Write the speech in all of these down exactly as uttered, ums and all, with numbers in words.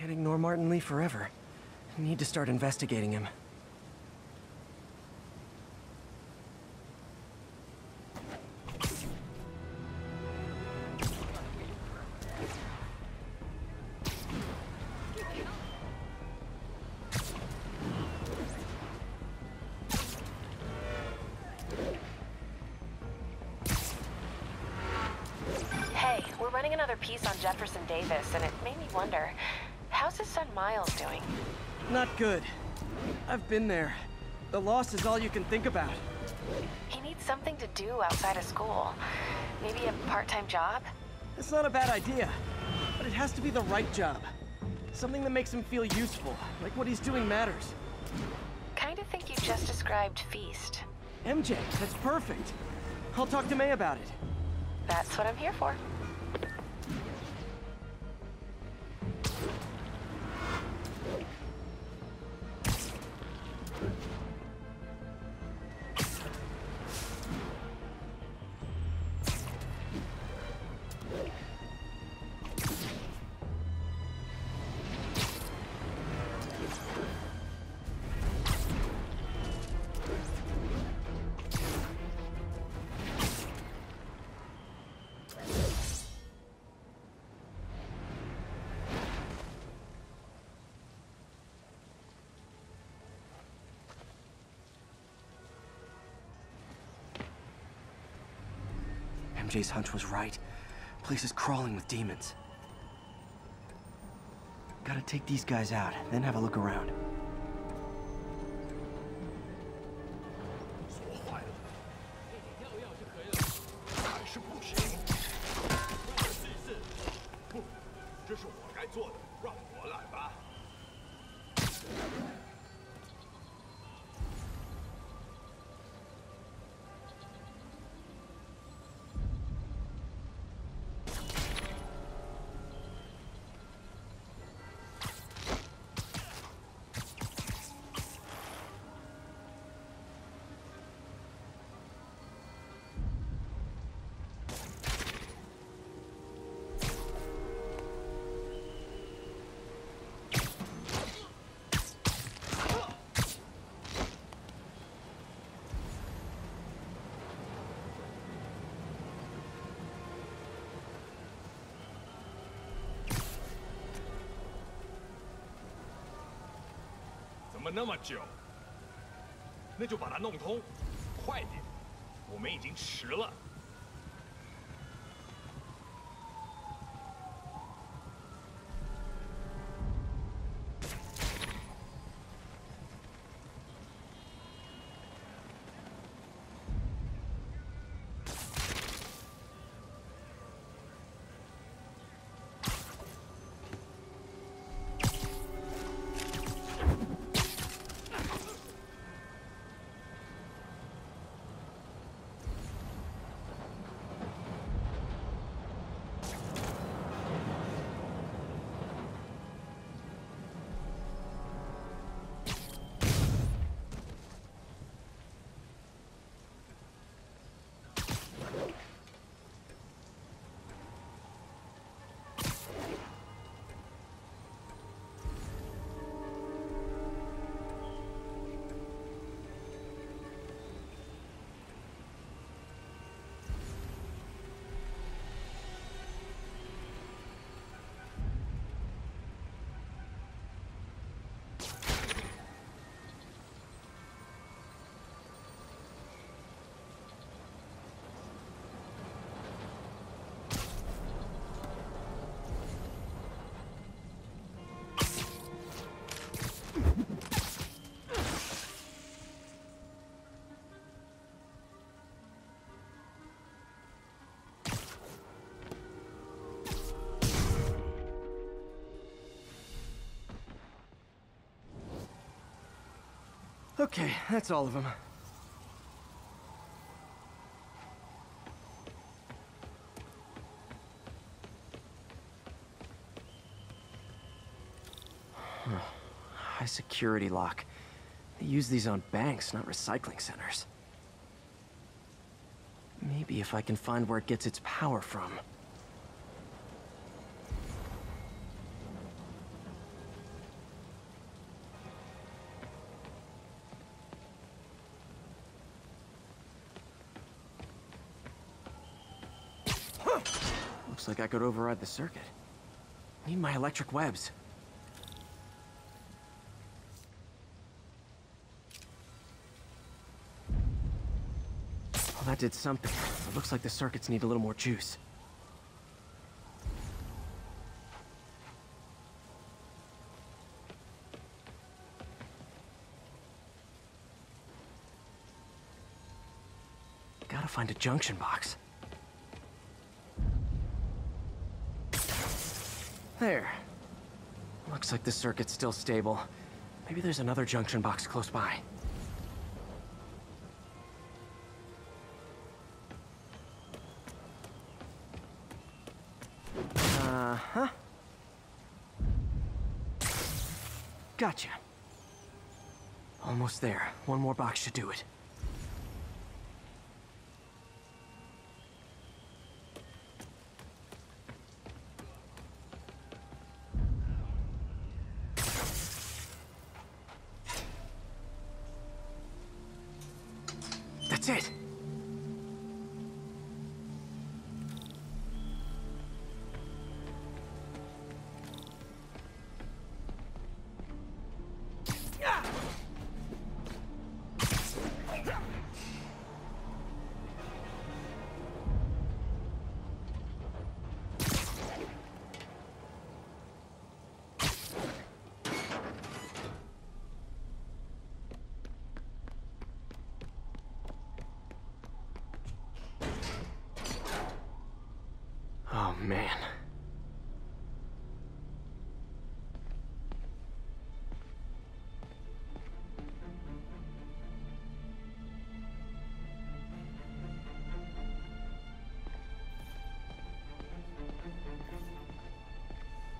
Can't ignore Martin Li forever. I need to start investigating him. And it made me wonder, how's his son Miles doing? Not good. I've been there. The loss is all you can think about. He needs something to do outside of school. Maybe a part-time job? It's not a bad idea, but it has to be the right job. Something that makes him feel useful, like what he's doing matters. Kinda think you just described Feast. M J, that's perfect. I'll talk to May about it. That's what I'm here for. M J's hunch was right. Place is crawling with demons. Gotta take these guys out, then have a look around. Okay, that's all of them. Huh. High security lock. They use these on banks, not recycling centers. Maybe if I can find where it gets its power from. Huh. Looks like I could override the circuit. I need my electric webs. Well, that did something. It looks like the circuits need a little more juice. Gotta find a junction box. There. Looks like the circuit's still stable. Maybe there's another junction box close by. Uh-huh. Gotcha. Almost there. One more box should do it. Man.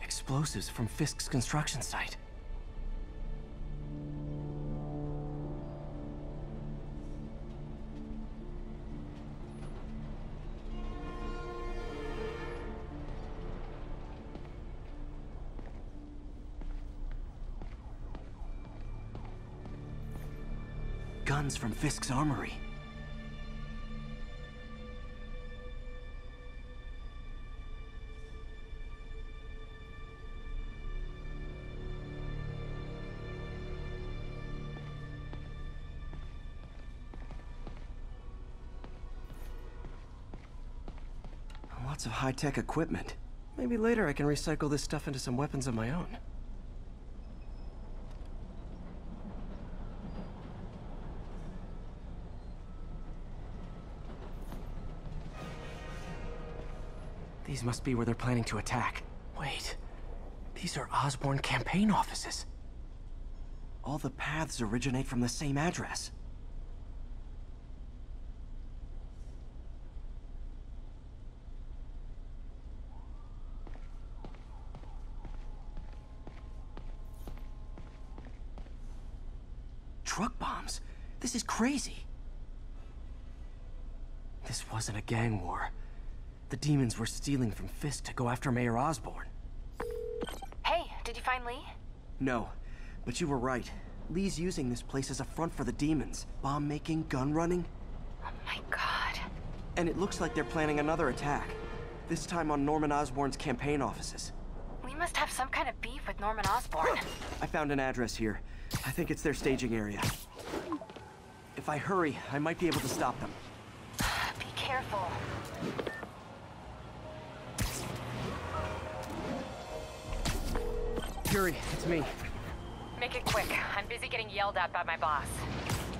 Explosives from Fisk's construction site. Guns from Fisk's armory. Lots of high-tech equipment. Maybe later I can recycle this stuff into some weapons of my own. These must be where they're planning to attack. Wait, these are Osborn campaign offices. All the paths originate from the same address. Truck bombs? This is crazy. This wasn't a gang war. The demons were stealing from Fisk to go after Mayor Osborn. Hey, did you find Lee? No, but you were right. Lee's using this place as a front for the demons. Bomb making, gun running. Oh my god. And it looks like they're planning another attack. This time on Norman Osborn's campaign offices. We must have some kind of beef with Norman Osborn. I found an address here. I think it's their staging area. If I hurry, I might be able to stop them. Be careful. Yuri, it's me. Make it quick. I'm busy getting yelled at by my boss.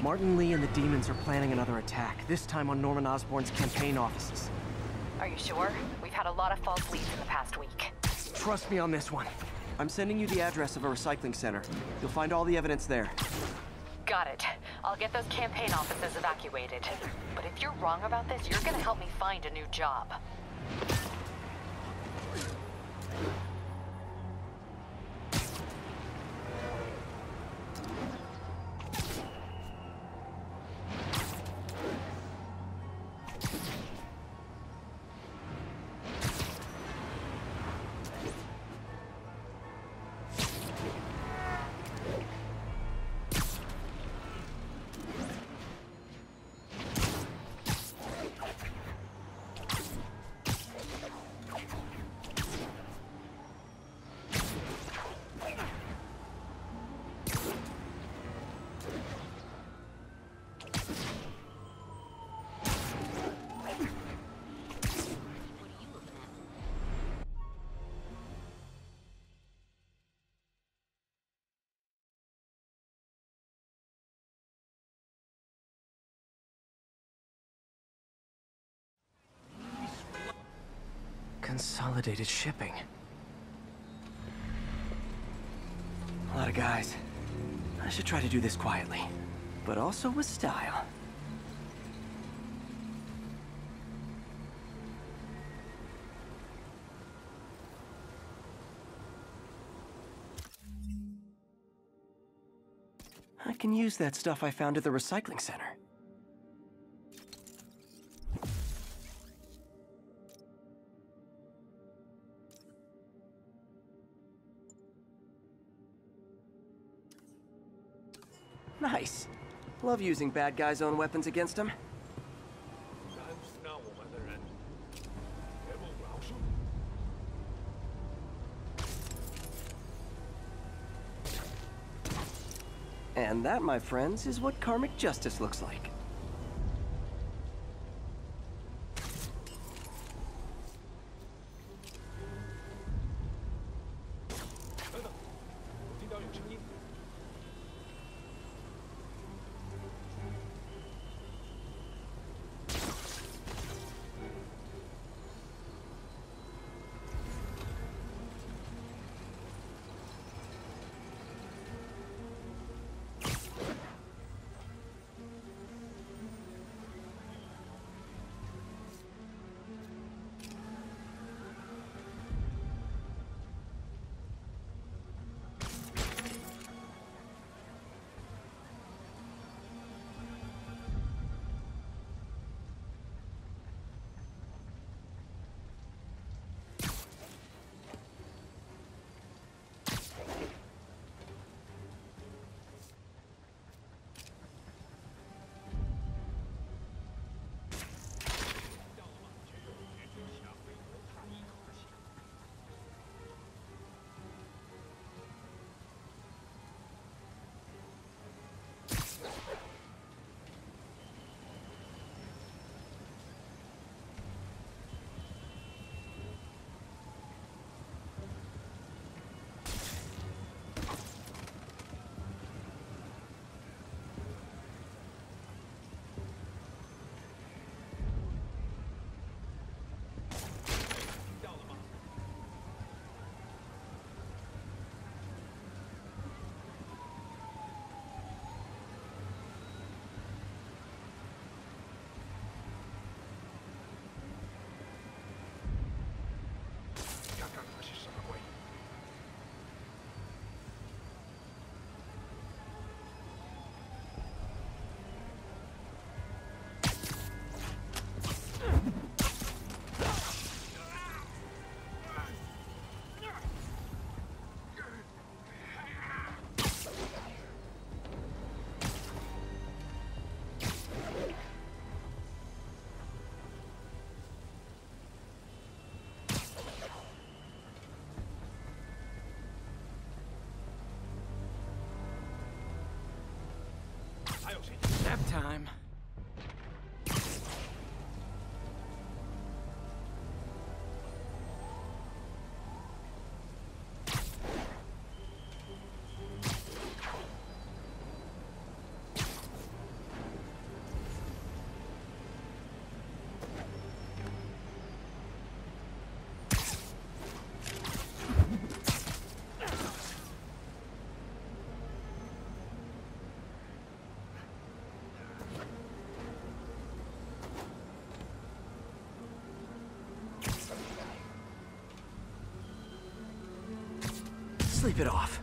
Martin Li and the demons are planning another attack, this time on Norman Osborn's campaign offices. Are you sure? We've had a lot of false leads in the past week. Trust me on this one. I'm sending you the address of a recycling center. You'll find all the evidence there. Got it. I'll get those campaign offices evacuated. But if you're wrong about this, you're gonna help me find a new job. Consolidated shipping. A lot of guys. I should try to do this quietly, but also with style. I can use that stuff I found at the recycling center. Nice. Love using bad guys' own weapons against them. And that, my friends, is what karmic justice looks like. Nap time. Sleep it off.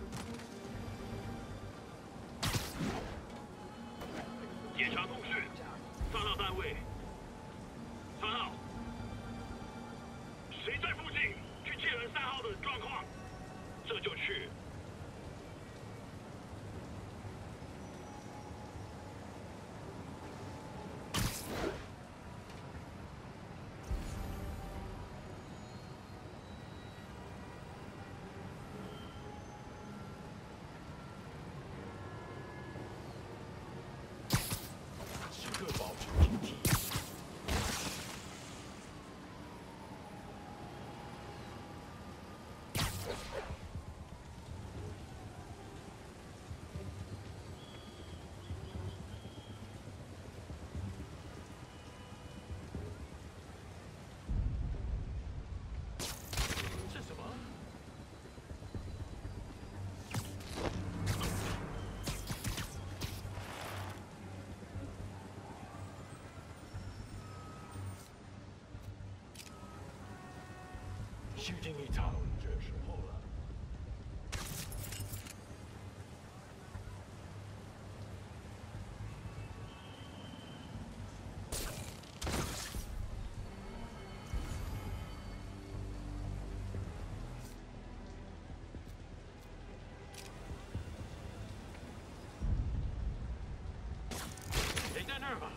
Nerva.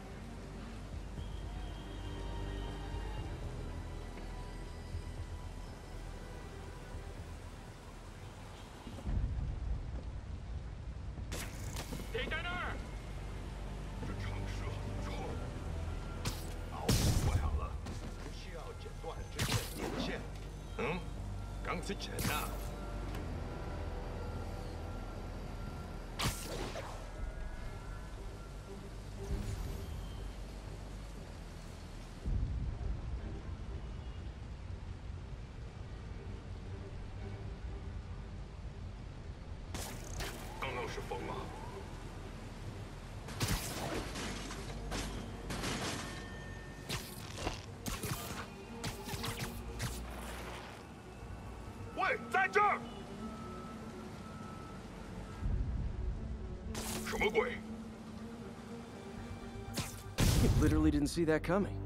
You literally didn't see that coming.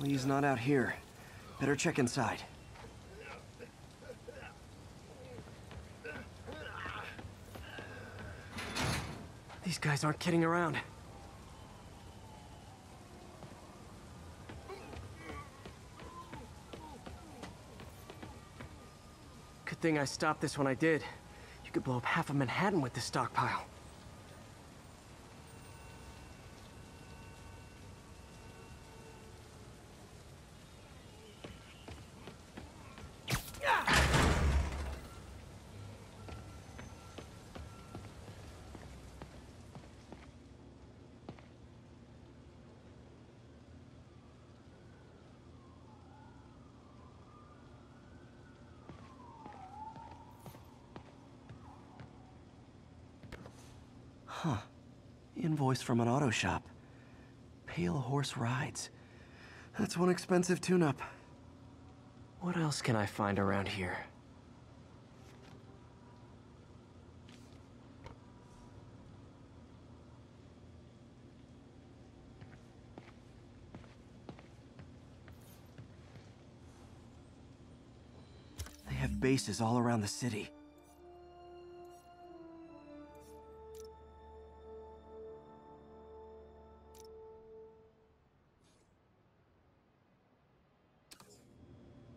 Lee's not out here. Better check inside. These guys aren't kidding around. Good thing I stopped this when I did. You could blow up half of Manhattan with this stockpile. Huh. Invoice from an auto shop. Pale Horse Rides. That's one expensive tune-up. What else can I find around here? They have bases all around the city.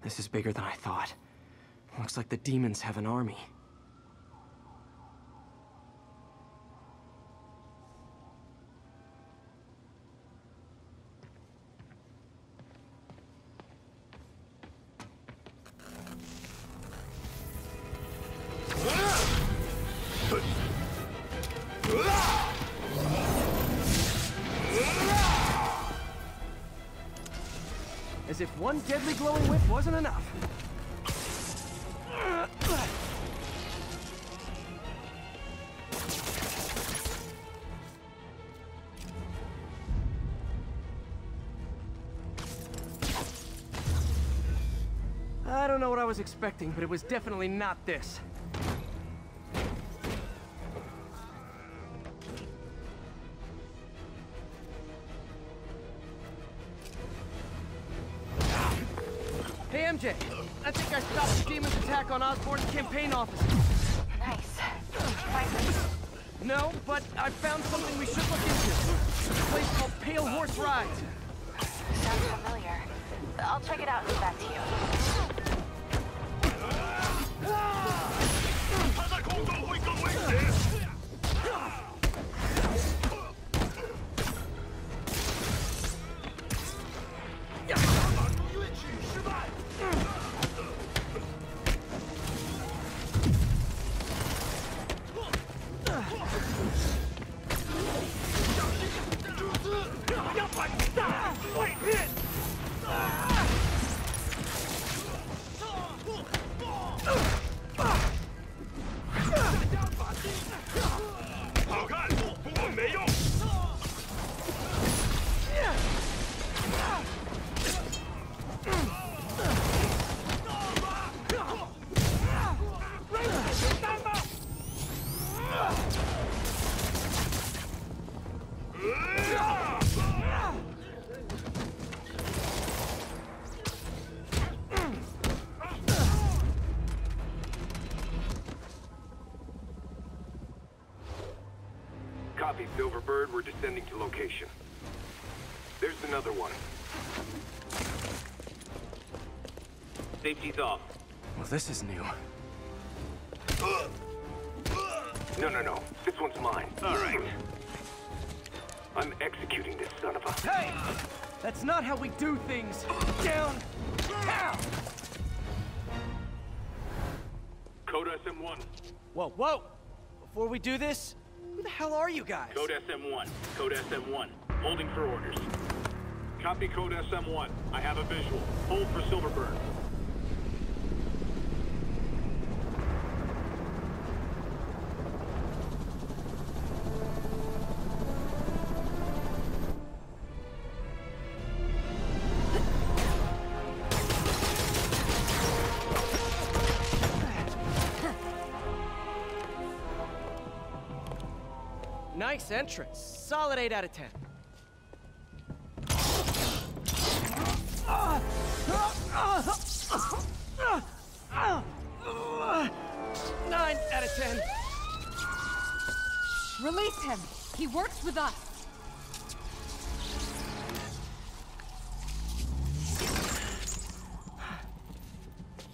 This is bigger than I thought. Looks like the demons have an army. As if one deadly glowing whip wasn't enough. I don't know what I was expecting, but it was definitely not this. M J, I think I stopped the demon's attack on Osborn's campaign office. Nice. No, but I found something we should look into. It's a place called Pale Horse Rides. Sounds familiar. I'll check it out and get back to you. Ah! Copy, Silverbird. We're descending to location. There's another one. Safety's off. Well, this is new. No, no, no. This one's mine. All right. I'm executing this son of a... Hey! That's not how we do things! Down! Down! Code S M one. Whoa, whoa! Before we do this, who the hell are you guys? Code S M one. Code S M one. Holding for orders. Copy Code S M one. I have a visual. Hold for Silverburn. Nice entrance. Solid eight out of ten. nine out of ten. Release him. He works with us.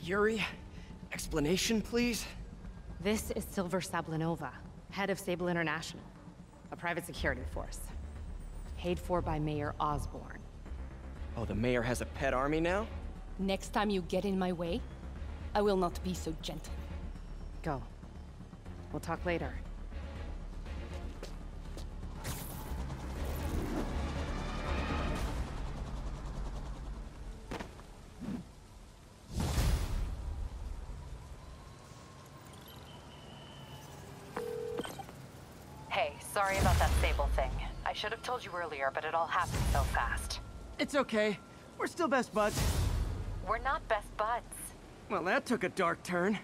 Yuri, explanation, please. This is Silver Sablinova, head of Sable International. A private security force. Paid for by Mayor Osborn. Oh, the mayor has a pet army now? Next time you get in my way, I will not be so gentle. Go. We'll talk later. Sorry about that Sable thing. I should have told you earlier, but it all happened so fast. It's okay. We're still best buds. We're not best buds. Well, that took a dark turn.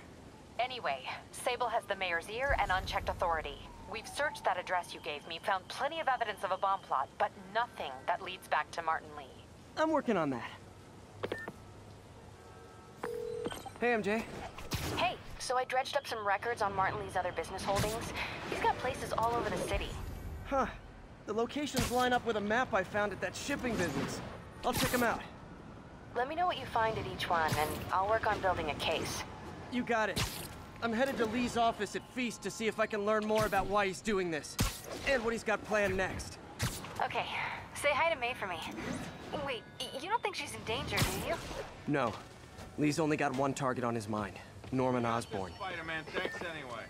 Anyway, Sable has the mayor's ear and unchecked authority. We've searched that address you gave me, found plenty of evidence of a bomb plot, but nothing that leads back to Martin Li. I'm working on that. Hey, M J. Hey, so I dredged up some records on Martin Lee's other business holdings. He's got places all over the city. Huh. The locations line up with a map I found at that shipping business. I'll check them out. Let me know what you find at each one, and I'll work on building a case. You got it. I'm headed to Lee's office at Feast to see if I can learn more about why he's doing this, and what he's got planned next. Okay. Say hi to May for me. Wait, you don't think she's in danger, do you? No. Lee's only got one target on his mind. Norman Osborn. Spider-Man, thanks anyway.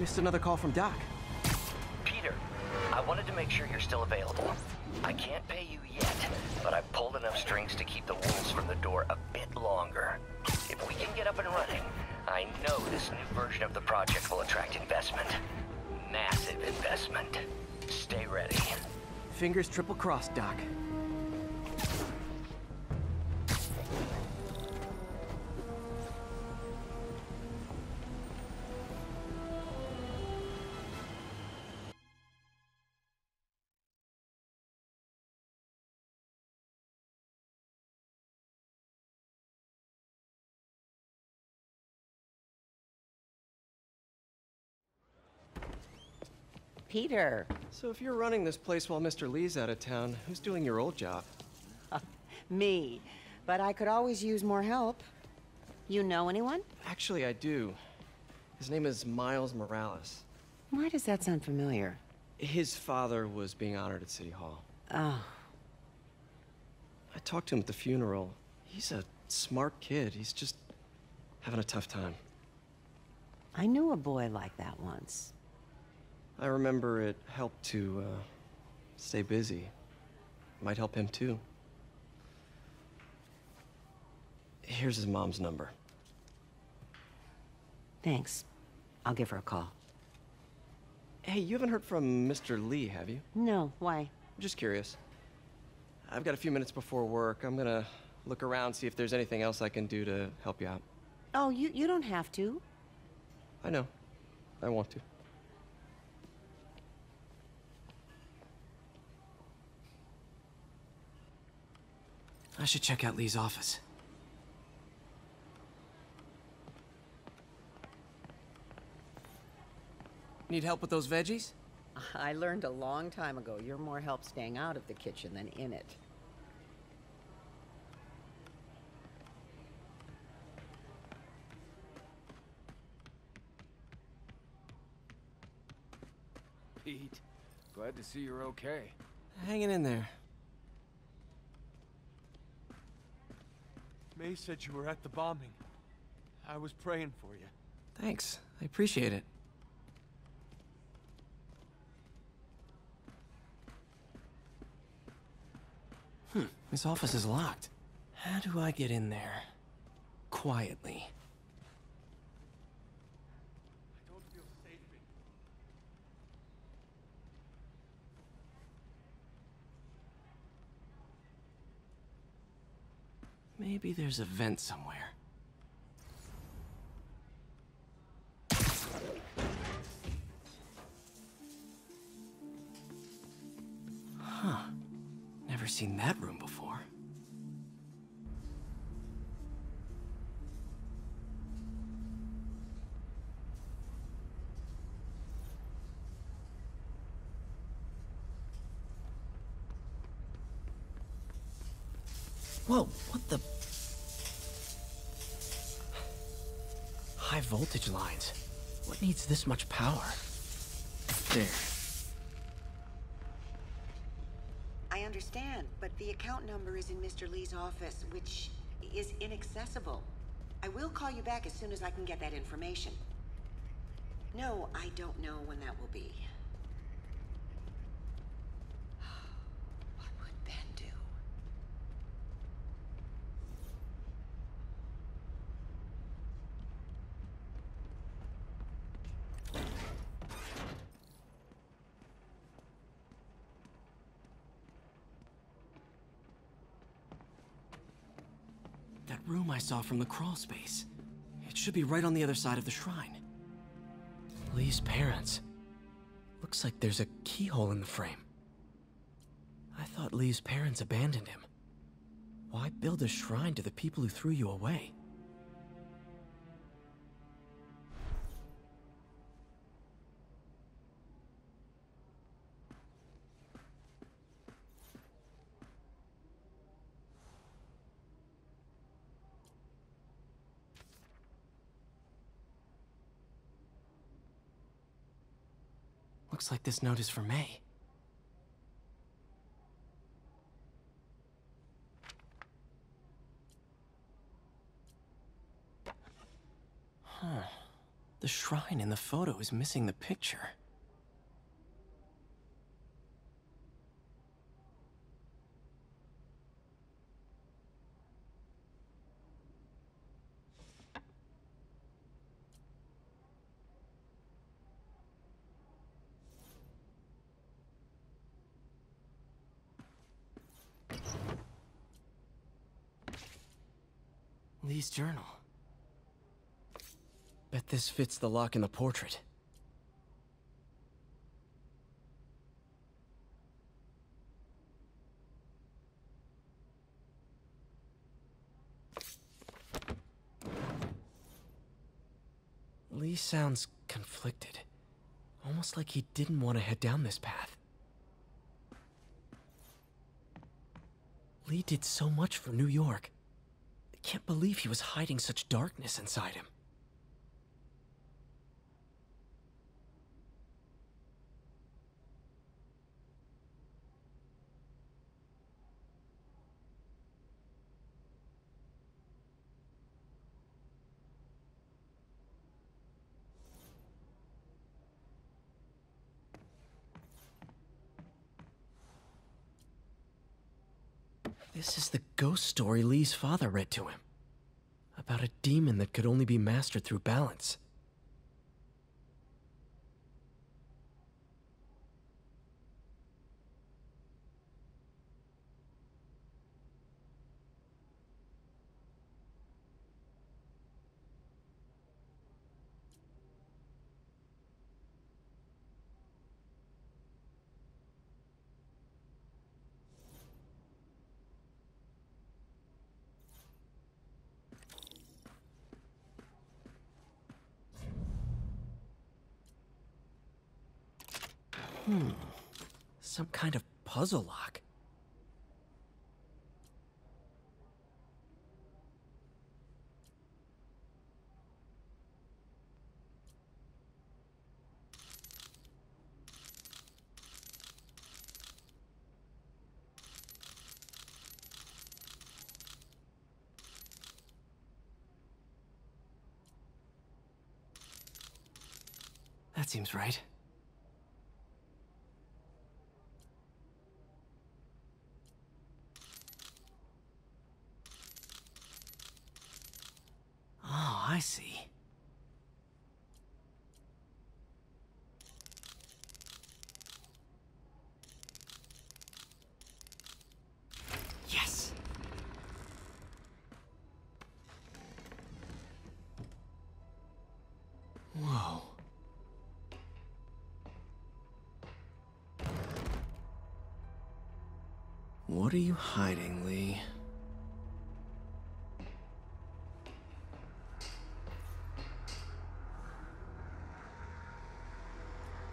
Missed another call from Doc. Peter, I wanted to make sure you're still available. I can't pay you yet, but I've pulled enough strings to keep the wolves from the door a bit longer. If we can get up and running, I know this new version of the project will attract investment. Massive investment. Stay ready. Fingers triple crossed, Doc. Peter. So if you're running this place while Mister Lee's out of town, who's doing your old job? Me. But I could always use more help. You know anyone? Actually, I do. His name is Miles Morales. Why does that sound familiar? His father was being honored at City Hall. Oh. I talked to him at the funeral. He's a smart kid. He's just having a tough time. I knew a boy like that once. I remember it helped to uh, stay busy. Might help him too. Here's his mom's number. Thanks. I'll give her a call. Hey, you haven't heard from Mister Li, have you? No, why? I'm just curious. I've got a few minutes before work. I'm gonna look around, see if there's anything else I can do to help you out. Oh, you, you don't have to. I know. I want to. I should check out Lee's office. Need help with those veggies? I learned a long time ago, you're more help staying out of the kitchen than in it. Pete, glad to see you're okay. Hanging in there. May said you were at the bombing. I was praying for you. Thanks. I appreciate it. Hmm. This office is locked. How do I get in there? Quietly. I don't feel safe in here. Maybe there's a vent somewhere. Huh. Never seen that room before. Whoa, what the... High voltage lines. What needs this much power? There. Understand, but the account number is in Mister Lee's office, which is inaccessible. I will call you back as soon as I can get that information. No, I don't know when that will be. What would Ben do? Room I saw from the crawl space. It should be right on the other side of the shrine. Lee's parents. Looks like there's a keyhole in the frame. I thought Lee's parents abandoned him. Why build a shrine to the people who threw you away? Looks like this note is for May. Huh. The shrine in the photo is missing the picture. Lee's journal. Bet this fits the lock in the portrait. Lee sounds conflicted. Almost like he didn't want to head down this path. Lee did so much for New York. I can't believe he was hiding such darkness inside him. This is the ghost story Lee's father read to him. About a demon that could only be mastered through balance. Hmm, some kind of puzzle lock. That seems right. I see. Yes. Whoa. What are you hiding, Lee?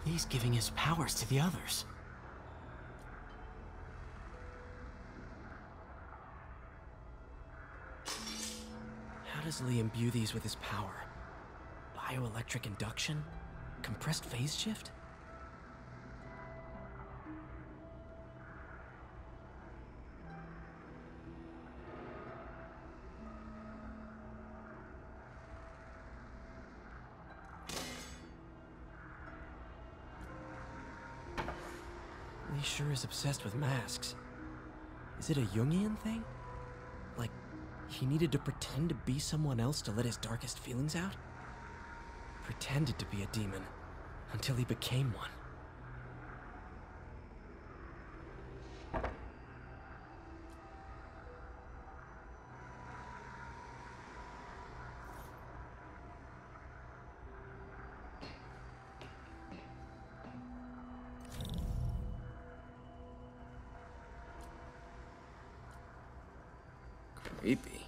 He's giving his powers to the others. How does Lee imbue these with his power? Bioelectric induction? Compressed phase shift? Sure is obsessed with masks. Is it a Jungian thing? Like, he needed to pretend to be someone else to let his darkest feelings out? Pretended to be a demon until he became one. Creepy.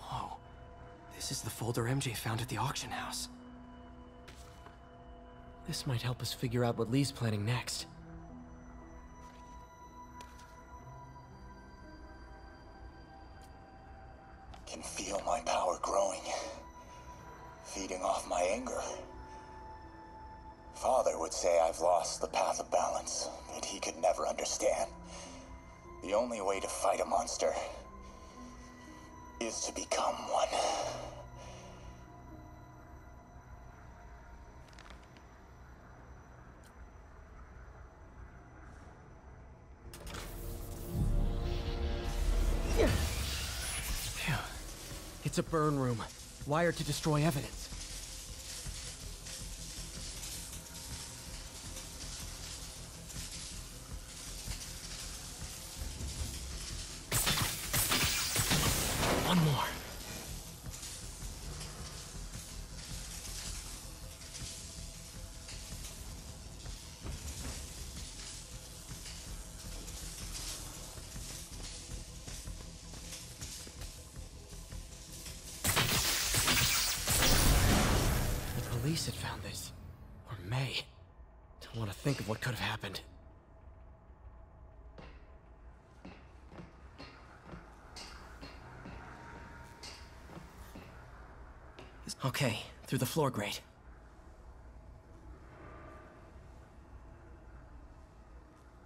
Whoa. This is the folder M J found at the auction house. This might help us figure out what Lee's planning next. Can feel my power growing. Feeding off my anger. Father would say I've lost the path of balance, but he could never understand. The only way to fight a monster is to become one. Phew. It's a burn room, wired to destroy evidence. Police had found this, or May. Don't want to think of what could have happened. Okay, through the floor grate.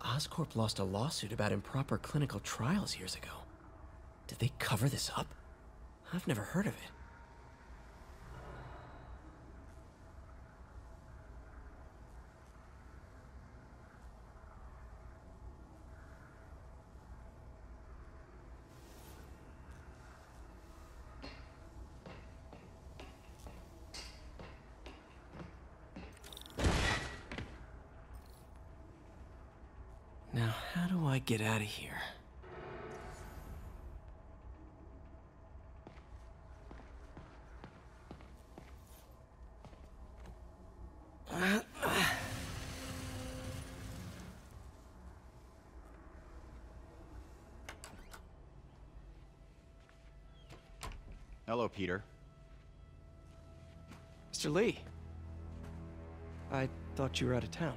Oscorp lost a lawsuit about improper clinical trials years ago. Did they cover this up? I've never heard of it. Now, how do I get out of here? Hello, Peter. Mister Li. I thought you were out of town.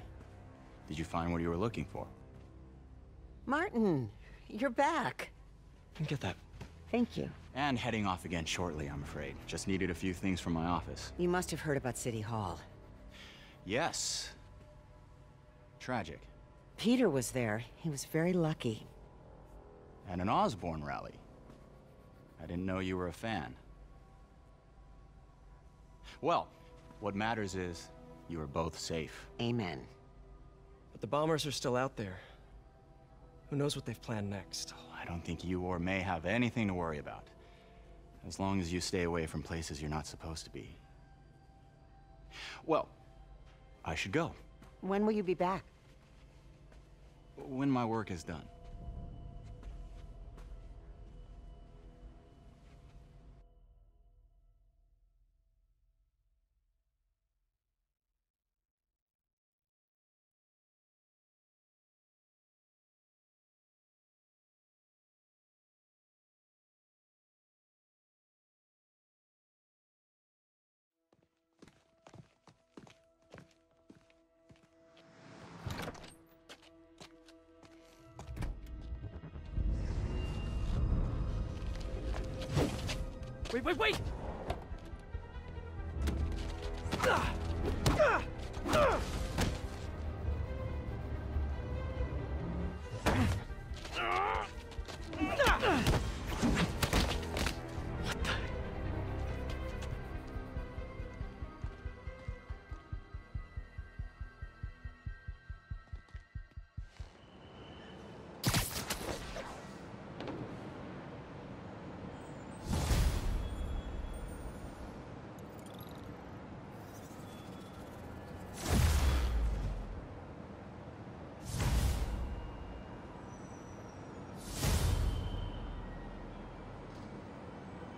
Did you find what you were looking for? Martin, you're back. Get that. Thank you. And heading off again shortly, I'm afraid. Just needed a few things from my office. You must have heard about City Hall. Yes. Tragic. Peter was there. He was very lucky. And an Osborn rally. I didn't know you were a fan. Well, what matters is you are both safe. Amen. But the bombers are still out there. Who knows what they've planned next? Oh, I don't think you or May have anything to worry about. As long as you stay away from places you're not supposed to be. Well, I should go. When will you be back? When my work is done. Wait, wait, wait! What the?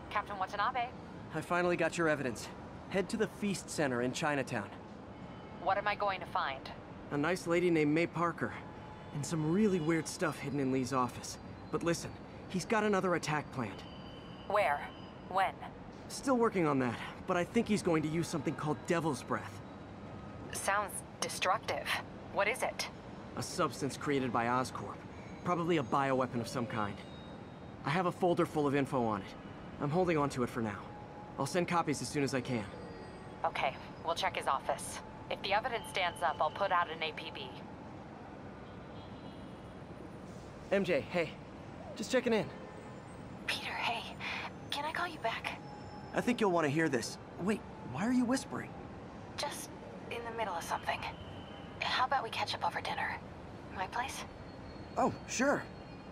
Captain Watanabe. I finally got your evidence. Head to the Feast Center in Chinatown. What am I going to find? A nice lady named May Parker, and some really weird stuff hidden in Lee's office. But listen, he's got another attack planned. Where? When? Still working on that, but I think he's going to use something called Devil's Breath. Sounds destructive. What is it? A substance created by Oscorp. Probably a bioweapon of some kind. I have a folder full of info on it. I'm holding on to it for now. I'll send copies as soon as I can. Okay, we'll check his office. If the evidence stands up, I'll put out an A P B. M J, hey. Just checking in. Peter, hey. Can I call you back? I think you'll want to hear this. Wait, why are you whispering? Just in the middle of something. How about we catch up over dinner? My place? Oh, sure.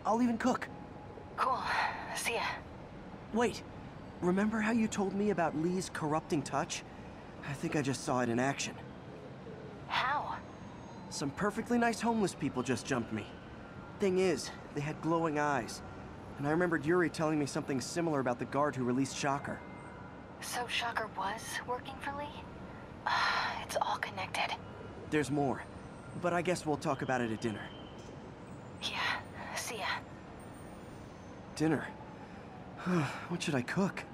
I'll even cook. Cool. See ya. Wait, remember how you told me about Lee's corrupting touch? I think I just saw it in action. How? Some perfectly nice homeless people just jumped me. Thing is, they had glowing eyes. And I remembered Yuri telling me something similar about the guard who released Shocker. So Shocker was working for Lee? Uh, it's all connected. There's more, but I guess we'll talk about it at dinner. Yeah, see ya. Dinner? What should I cook?